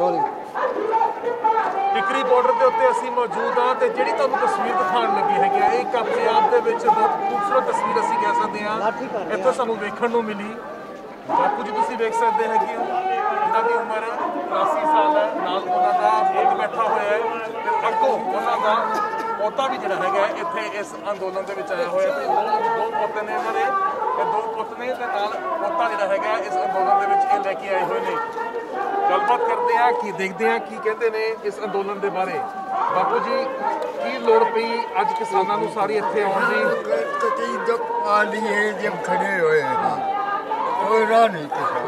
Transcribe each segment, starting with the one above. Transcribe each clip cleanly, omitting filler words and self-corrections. टिकरी border के उत्ते असीं मौजूद हाँ तो जिहड़ी तुहानूं तस्वीर दिखाउण लगे है कि एक पंजाब के बहुत खूबसूरत तस्वीर असीं कह सकते हैं। इत्थों सानूं वेखण नूं मिली बापू जी तुसीं वेख सकदे हैं कि जिन्हां दी उम्र 83 साल है, नाल उन्हां दा पुत्त बैठा होया है, अगों उन्हां दा पोता भी जिहड़ा हैगा इत्थे इस अंदोलन दे विच आया होया है। दो पोते ने इन्हां दे, दो पुत्त ने ते नाल पोता जिहड़ा हैगा इस अंदोलन दे विच लैके आए होए ने। गलबात करते हैं कि देखते हैं कि कहते हैं इस अंदोलन के बारे। बापू जी की लौड़ पी अज किसानों को सारी इतने आने की? जब खड़े हुए हैं कोई राह नहीं, किसान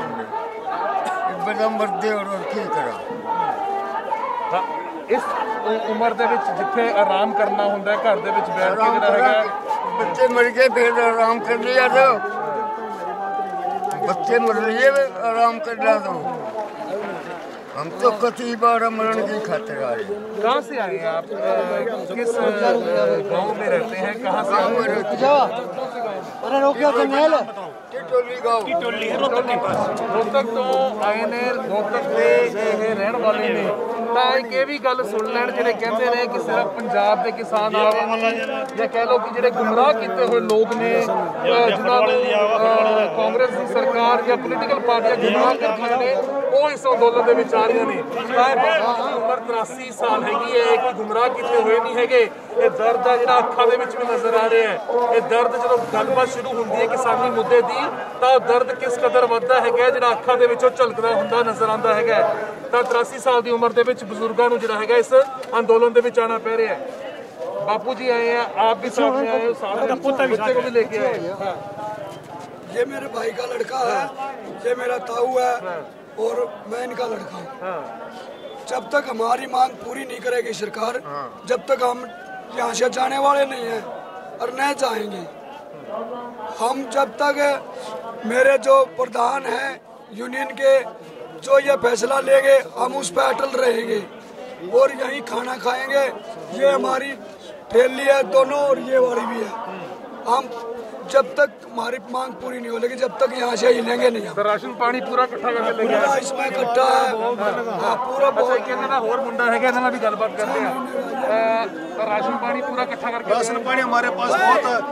बड़ा मरते और क्या करा। इस उम्र के जिथे आराम करना होंगे घर के, बच्चे मर गए फिर आराम कर लिया तो, बच्चे मर लिए आराम कर लिया तो। हम तो कई बार मरण की खातिर आए। कहाँ से आए आप? किस गांव में रहते हैं? कहाँ से आए? रोहतक के पास। रोहतक तो आए ने, रोहतक के रहन वाले ने। तो एक ये भी गल सुन लैन जिहड़े कहते हैं कि सिर्फ पंजाब के किसान आए ने, या कह लो कि जिहड़े गुमराह किए हुए लोग ने जिन्होंने कांग्रेस की सरकार या पोलीटिकल पार्टियां गुमराह करदियां ने, वो इस अंदोलन के विच आ रही ने। उम्र 83 साल हैगी है, कोई गुमराह किए हुए नहीं है। ये दर्द है जिहड़ा अखां दे विच भी नजर आ रहा है। ये दर्द जो गलबात शुरू होती है किसानी मुद्दे की, तो दर्द किस कदर वधदा है जिहड़ा अखां दे विचों झलकदा हुंदा नजर आता है। तो 83 साल की उम्र के बजुर्गों को जिहड़ा है इस अंदोलन के विच आना पै रहा है। बापू जी आए हैं, आप भी साथ में आए हो, साथ बच्चे को भी लेके आए। ये मेरे भाई का लड़का है, ये मेरा ताऊ है और मैं इनका लड़का हूँ। जब तक हमारी मांग पूरी नहीं करेगी सरकार, जब तक हम यहाँ से जाने वाले नहीं हैं और नहीं जाएंगे हम। जब तक मेरे जो प्रधान हैं यूनियन के, जो ये फैसला लेंगे हम उस पर अटल रहेंगे और यही खाना खाएंगे। ये हमारी थैली है दोनों और ये वाली भी है। हम जब तक हमारी मांग पूरी नहीं हो लेगी, जब तक यहाँ से हिलेंगे नहीं। राशन पानी पूरा इकट्ठा करके लेंगे, पूरा इसमें इकट्ठा है पूरा। बहुत होर मुंडा है इन्होंने भी गलबात करते हैं। राशन पानी पूरा इकट्ठा करके, राशन पानी हमारे पास बहुत।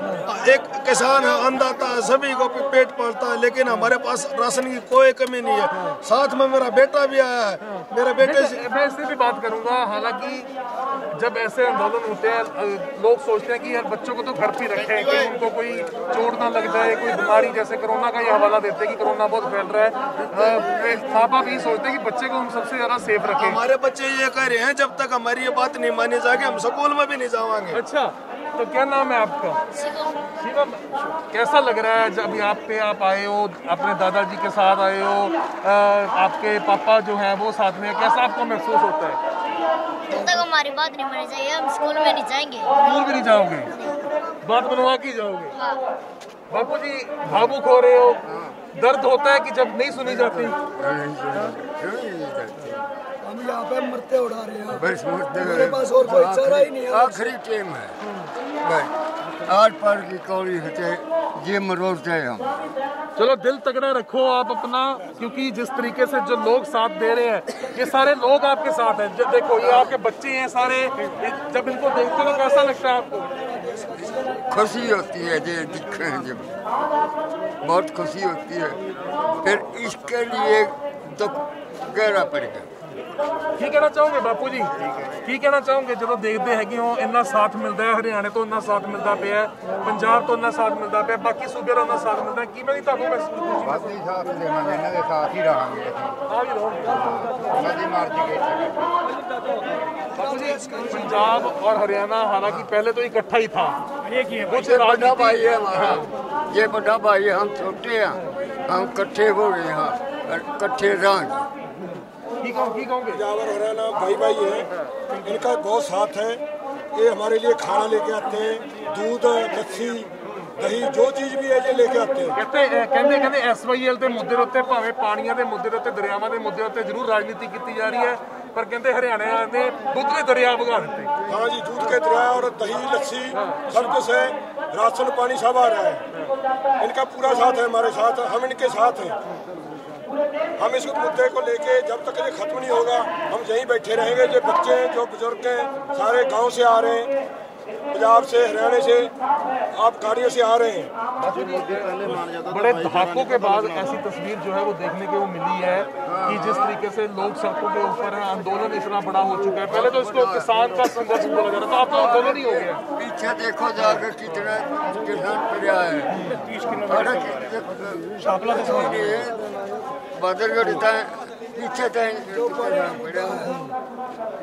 एक किसान है, अन्नदाता है, सभी को पेट पालता है, लेकिन हमारे पास राशन की कोई कमी नहीं है। साथ में मेरा बेटा भी आया है, मेरे बेटे से मैं इससे भी बात करूँगा। हालांकि जब ऐसे आंदोलन होते हैं लोग सोचते हैं कि यार बच्चों को तो घर पे रखें कि उनको कोई चोट ना लग जाए, कोई बीमारी। जैसे कोरोना का ये हवाला देते हैं कि कोरोना बहुत फैल रहा है, माँ-बाप ये सोचते हैं कि बच्चे को हम सबसे ज़्यादा सेफ रखें। हमारे बच्चे ये कह रहे हैं जब तक हमारी ये बात नहीं मानी जाएगी हम स्कूल में भी नहीं जावांगे। अच्छा, तो क्या नाम है आपका? शिवम। कैसा लग रहा है जब यहाँ पे आप आए हो, अपने दादाजी के साथ आए हो, आपके पापा जो हैं वो साथ में, कैसा आपको महसूस होता है? जब तक हमारी बात नहीं मानी जाएगी हम स्कूल में नहीं जाएंगे। स्कूल भी नहीं जाओगे, बात बनवा के जाओगे। बापू जी भावुक हो रहे हो, दर्द होता है कि जब नहीं सुनी जाती? हम यहाँ पे मरते उड़ा रहे हैं, बस मेरे पास और कोई चारा ही नहीं है। आखिरी टाइम है, आर पार की कौड़ी हटे ये मरोड़ जाए हम। चलो दिल तगड़ा रखो आप अपना, क्योंकि जिस तरीके से जो लोग साथ दे रहे हैं, ये सारे लोग आपके साथ हैं। जब देखो ये आपके बच्चे हैं सारे, जब इनको देखते हो कैसा लगता है आपको? खुशी होती है ये दिखे हैं, जब बहुत खुशी होती है। फिर इसके लिए तो गहरा पड़ेगा। ਕੀ ਕਹਿਣਾ ਚਾਹੋਗੇ ਬਾਪੂ ਜੀ, ਕੀ ਕਹਿਣਾ ਚਾਹੋਗੇ ਜਦੋਂ ਦੇਖਦੇ ਹੈਗੇ ਹੋ ਇੰਨਾ ਸਾਥ ਮਿਲਦਾ ਹੈ? ਹਰਿਆਣੇ ਤੋਂ ਇੰਨਾ ਸਾਥ ਮਿਲਦਾ ਪਿਆ, ਪੰਜਾਬ ਤੋਂ ਇੰਨਾ ਸਾਥ ਮਿਲਦਾ ਪਿਆ, ਬਾਕੀ ਸੂਬੇ ਦਾ ਇੰਨਾ ਸਾਥ ਮਿਲਦਾ, ਕਿਵੇਂ ਦੀ ਤੁਹਾਨੂੰ ਮਹਿਸੂਸ ਹੋਈ? ਬਾਕੀ ਸਾਥ ਦੇਵਾਂਗੇ, ਇਹਨਾਂ ਦੇ ਸਾਥ ਹੀ ਰਹਾਂਗੇ ਅਸੀਂ। ਆ ਵੀ ਰਹੋ ਨਦੀ ਮਾਰਜੀ ਕੇ ਬਾਪੂ ਜੀ। ਪੰਜਾਬ ਔਰ ਹਰਿਆਣਾ ਹਾਲਾਂਕਿ ਪਹਿਲੇ ਤੋਂ ਇਕੱਠਾ ਹੀ ਥਾ। ਕੁਝ ਵੱਡਾ ਭਾਈ ਹੈ ਹਮਾਰਾ, ਇਹ ਵੱਡਾ ਭਾਈ ਹੈ, ਹਮ ਛੋਟੇ ਹਾਂ, ਹਮ ਇਕੱਠੇ ਹੋ ਗਏ ਹਾਂ, ਇਕੱਠੇ ਰਹਾਂਗੇ। पंजाब और हरियाणा भाई भाई हैं, इनका बहुत साथ है। ये हमारे लिए खाना लेके आते हैं, दूध, लस्सी, दही, जो चीज़ भी है ये लेके आते हैं। कहते SYL के मुद्दे उत्ते, भावें पानिया के मुद्दे उत्ते, दरियावां के मुद्दे उत्ते जरूर राजनीति की जा रही है, पर कहते हरियाणा ने दूध के दरिया भगा दिते। हाँ जी, दूध के दरिया और दही, लस्सी, सब कुछ है, राशन पानी सब आ रहा है। इनका पूरा साथ है हमारे साथ, हम इनके साथ हैं। हम इस मुद्दे को लेके जब तक ये खत्म नहीं होगा हम यहीं बैठे रहेंगे। जो बच्चे हैं, जो बुजुर्ग हैं, सारे गांव से आ रहे हैं, पंजाब से, हरियाणा से, आप गाड़ियों से आ रहे हैं। बड़े धमाकों के बाद ऐसी तस्वीर जो है वो देखने को मिली है कि जिस तरीके से लोग सड़कों के ऊपर हैं, आंदोलन इतना बड़ा हो चुका है। पहले तो इसको किसान का संघर्ष बोला जा रहा था, आपका आंदोलन ही हो गया। पीछे देखो जाकर कितना किसान पड़ा है, बदलता है पीछे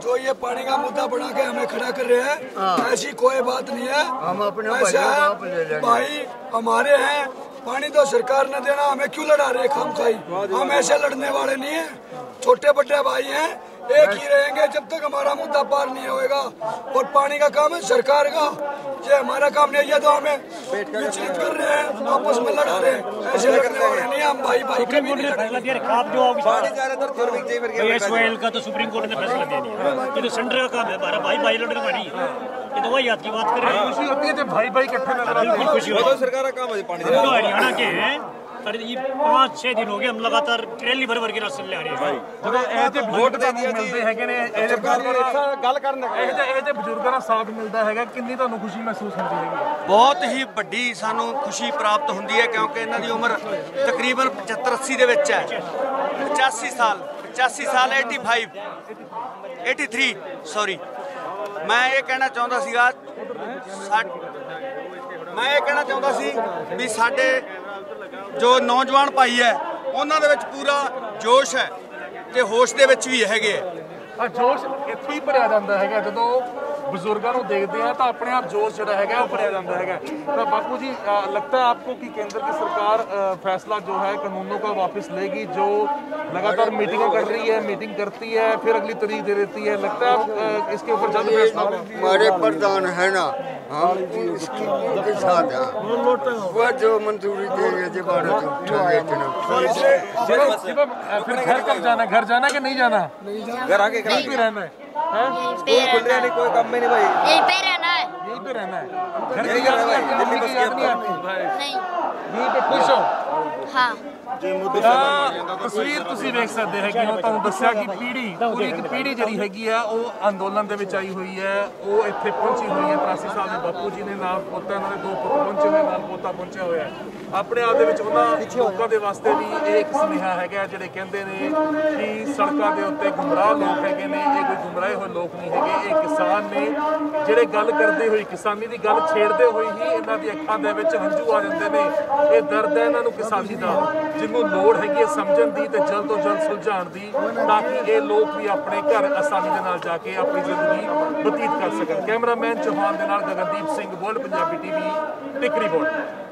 जो ये पानी का मुद्दा बढ़ा के हमें खड़ा कर रहे हैं। ऐसी कोई बात नहीं है, हम अपने भाई हमारे हैं, पानी तो सरकार ने देना, हमें क्यों लड़ा रहे खाम खाई। हम ऐसे लड़ने वाले नहीं है, छोटे बड़े भाई हैं, एक ही रहेंगे जब तक हमारा मुद्दा पार नहीं होएगा। और पानी का काम है सरकार का, ये हमारा काम नहीं है। तो हमें विचलित कर रहे हैं, आपस में लड़ा रहे हैं, ऐसे लड़ने वाले नहीं हम भाई भाई के का। तो सुप्रीम कोर्ट ने फैसला दे दिया, सेंटर का काम है हमारा भाई भाई लड़ना पड़ी। तो वही याद की बात कर रहे हैं, खुशी होती है जब भाई भाई इकट्ठे नजर आते हैं। खुशी होती है सरकार का काम है पानी देना। हरियाणा के हैं ये 5-6 दिन हो गए हम लगातार ट्रेली भर भर के रास्ते ले आ रहे हैं। ਜਦੋਂ ਇਹ ਤੇ ਵੋਟ ਮਿਲਦੇ ਹੈਗੇ ਨੇ, ਇਹ ਗੱਲ ਕਰਨ ਦਾ ਇਹ ਤੇ ਬਜ਼ੁਰਗਾਂ ਦਾ ਸਾਥ ਮਿਲਦਾ ਹੈਗਾ, ਕਿੰਨੀ ਤੁਹਾਨੂੰ ਖੁਸ਼ੀ ਮਹਿਸੂਸ ਹੁੰਦੀ ਹੈਗੀ? ਬਹੁਤ ਹੀ ਵੱਡੀ ਸਾਨੂੰ ਖੁਸ਼ੀ ਪ੍ਰਾਪਤ ਹੁੰਦੀ ਹੈ, ਕਿਉਂਕਿ ਇਹਨਾਂ ਦੀ ਉਮਰ ਤਕਰੀਬਨ 75-80 ਦੇ ਵਿੱਚ ਹੈ। 85 ਸਾਲ 83 ਸੌਰੀ। मैं ये कहना चाहता सी भी साढ़े जो नौजवान भाई है उन्होंने पूरा जोश है तो होश के भी हैगे। जोश इत्थे ही भरिया जाता है जो बुजुर्गों को देखते हैं तो अपने आप जोश जो है भरिया जाता है। तो बापू जी, लगता है आपको कि केंद्र की सरकार फैसला जो है कानूनों का वापस लेगी? जो लगातार मीटिंगें कर रही है, मीटिंग करती है, फिर अगली तारीख दे देती है, लगता है इसके ऊपर जल्द फैसला? हमारे प्रधान है ना, हम उनके साथ हैं, वह जो मंजूरी देंगे जो घर जाना कि नहीं जाना, घर आके रहना है, कोई काम में नहीं भाई, यहीं पे रहना है। घर नहीं जाना भाई, दिल्ली बस नहीं, यहीं पे खुश हो। हाँ, तस्वीर तुम देख सकते हैं कि तुम दसिया कि पूरी पीढ़ी जी हैगी है वह अंदोलन के आई हुई है, वो इतने पहुंची हुई है। 83 साल के बापू जी ने नाल पोता, इन्होंने 2 पुत्र पहुंचे हुए, नाल पोता पहुंचा हुआ है। अपने आप लोगों के वास्ते भी यह एक सुनेहा है जोड़े कहते हैं कि सड़कों के उत्ते गुमराह लोग है, कोई गुमराहे हुए लोग नहीं है। ये किसान ने जोड़े गल करते हुए, किसानी की गल छेड़ते हुए ही इन्हों की अखा के हंझू आ जाते हैं। ये दर्द है इन्हों किसानी का, जिन्होंने लड़ हैगी समझण की तो जल्द तो जल्द सुलझाण की, ताकि ये लोग भी अपने घर आसानी के नाल जाके अपनी जिंदगी बतीत कर सकन। कैमरामैन चौहान के नाल Gagandeep Singh, world Punjabi TV, Tikri board.